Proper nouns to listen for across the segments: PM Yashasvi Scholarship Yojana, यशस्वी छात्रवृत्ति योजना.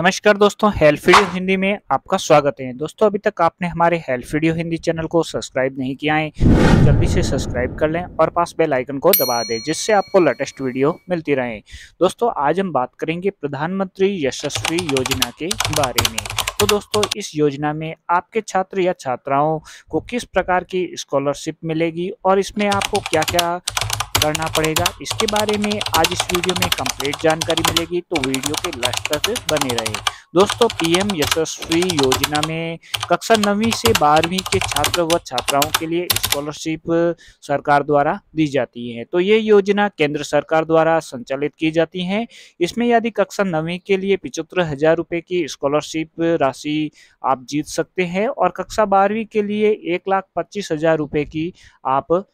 नमस्कार दोस्तों, help video Hindi में आपका स्वागत है। दोस्तों, अभी तक आपने हमारे हेल्प वीडियो हिंदी चैनल को सब्सक्राइब नहीं किया है तो जल्दी से सब्सक्राइब कर लें और पास बेल आइकन को दबा दें, जिससे आपको लेटेस्ट वीडियो मिलती रहे। दोस्तों, आज हम बात करेंगे प्रधानमंत्री यशस्वी योजना के बारे में। तो दोस्तों, इस योजना में आपके छात्र या छात्राओं को किस प्रकार की स्कॉलरशिप मिलेगी और इसमें आपको क्या क्या करना पड़ेगा, इसके बारे में आज इस वीडियो में कंप्लीट जानकारी मिलेगी, तो वीडियो के लास्ट तक बने रहे। दोस्तों, पीएम यशस्वी योजना में कक्षा 9वीं से 12वीं के छात्र व छात्राओं के लिए स्कॉलरशिप सरकार द्वारा दी जाती है। तो ये योजना केंद्र सरकार द्वारा संचालित की जाती है। इसमें यदि कक्षा 9वीं के लिए 75,000 रुपये की स्कॉलरशिप राशि आप जीत सकते हैं और कक्षा 12वीं के लिए 1,25,000 रुपये की आप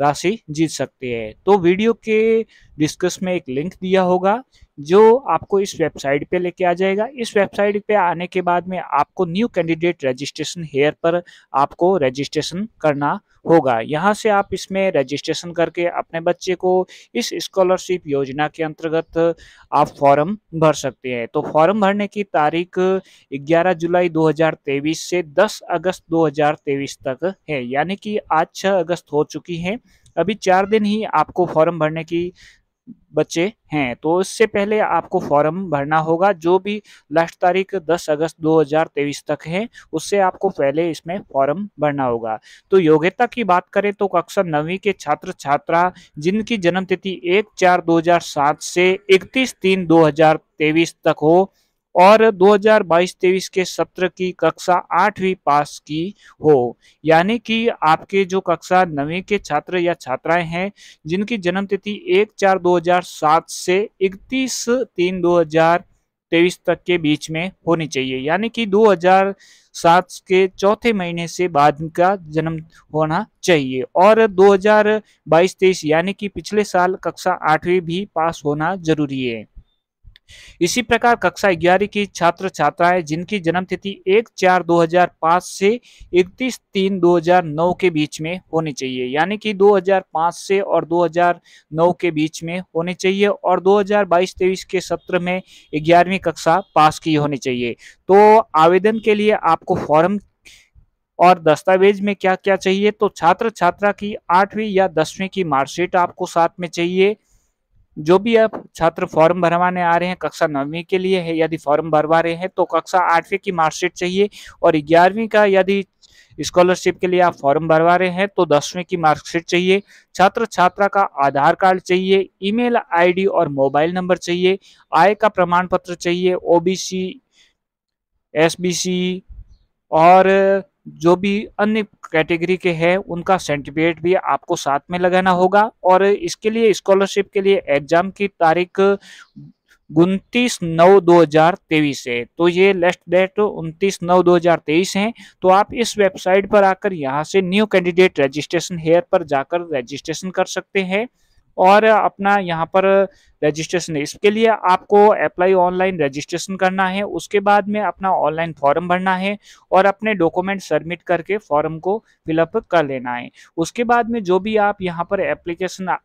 राशि जीत सकते हैं। तो वीडियो के डिस्क्रिप्शन में एक लिंक दिया होगा जो आपको इस वेबसाइट पे लेके आ जाएगा। इस वेबसाइट पे आने के बाद में आपको न्यू कैंडिडेट रजिस्ट्रेशन हेयर पर आपको रजिस्ट्रेशन करना होगा। यहाँ से आप इसमें रजिस्ट्रेशन करके अपने बच्चे को इस स्कॉलरशिप योजना के अंतर्गत आप फॉर्म भर सकते हैं। तो फॉर्म भरने की तारीख 11 जुलाई 2023 से 10 अगस्त 2023 तक है, यानी कि आज 6 अगस्त हो चुकी है। अभी 4 दिन ही आपको फॉर्म भरने की बच्चे हैं, तो इससे पहले आपको फॉर्म भरना होगा। जो भी लास्ट तारीख 10 अगस्त 2023 तक है, उससे आपको पहले इसमें फॉर्म भरना होगा। तो योग्यता की बात करें तो कक्षा 9वीं के छात्र छात्रा जिनकी जन्म तिथि 1/4/2007 से 31/3/2023 तक हो और 2022-23 के सत्र की कक्षा 8वीं पास की हो, यानी कि आपके जो कक्षा 9वीं के छात्र या छात्राएं हैं जिनकी जन्म तिथि 1/4/2007 से 31/3/2023 तक के बीच में होनी चाहिए, यानी कि 2007 के चौथे महीने से बाद का जन्म होना चाहिए और 2022-23 यानी कि पिछले साल कक्षा 8वीं भी पास होना जरूरी है। इसी प्रकार कक्षा 11 की छात्र छात्राएं जिनकी जन्म तिथि 1/4/2005 से 31/3/2009 के बीच में होनी चाहिए, यानी कि 2005 से और 2009 के बीच में होनी चाहिए और 2022-23 के सत्र में 11वीं कक्षा पास की होनी चाहिए। तो आवेदन के लिए आपको फॉर्म और दस्तावेज में क्या क्या चाहिए, तो छात्र छात्रा की 8वीं या 10वीं की मार्कशीट आपको साथ में चाहिए। जो भी आप छात्र फॉर्म भरवाने आ रहे हैं कक्षा 9वीं के लिए है, यदि फॉर्म भरवा रहे हैं तो कक्षा 8वीं की मार्कशीट चाहिए और 11वीं का यदि स्कॉलरशिप के लिए आप फॉर्म भरवा रहे हैं तो 10वीं की मार्कशीट चाहिए। छात्र छात्रा का आधार कार्ड चाहिए, ईमेल आईडी और मोबाइल नंबर चाहिए, आय का प्रमाण पत्र चाहिए, ओबीसी एसबीसी और जो भी अन्य कैटेगरी के हैं उनका सर्टिफिकेट भी आपको साथ में लगाना होगा। और इसके लिए स्कॉलरशिप के लिए एग्जाम की तारीख 29/9/2023 है, तो ये लास्ट डेट 29/9/2023 है। तो आप इस वेबसाइट पर आकर यहाँ से न्यू कैंडिडेट रजिस्ट्रेशन हेयर पर जाकर रजिस्ट्रेशन कर सकते हैं और अपना यहाँ पर रजिस्ट्रेशन, इसके लिए आपको अप्लाई ऑनलाइन रजिस्ट्रेशन करना है, उसके बाद में अपना ऑनलाइन फॉर्म भरना है और अपने डॉक्यूमेंट सबमिट करके फॉर्म को फिलअप कर लेना है। उसके बाद में जो भी आप यहाँ पर एप्लीकेशन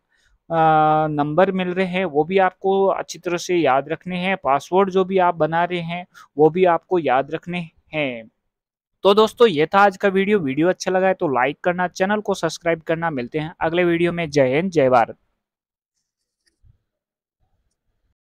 नंबर मिल रहे हैं वो भी आपको अच्छी तरह से याद रखने हैं, पासवर्ड जो भी आप बना रहे हैं वो भी आपको याद रखने हैं। तो दोस्तों, ये था आज का वीडियो अच्छा लगा है तो लाइक करना, चैनल को सब्सक्राइब करना। मिलते हैं अगले वीडियो में। जय हिंद, जय भारत।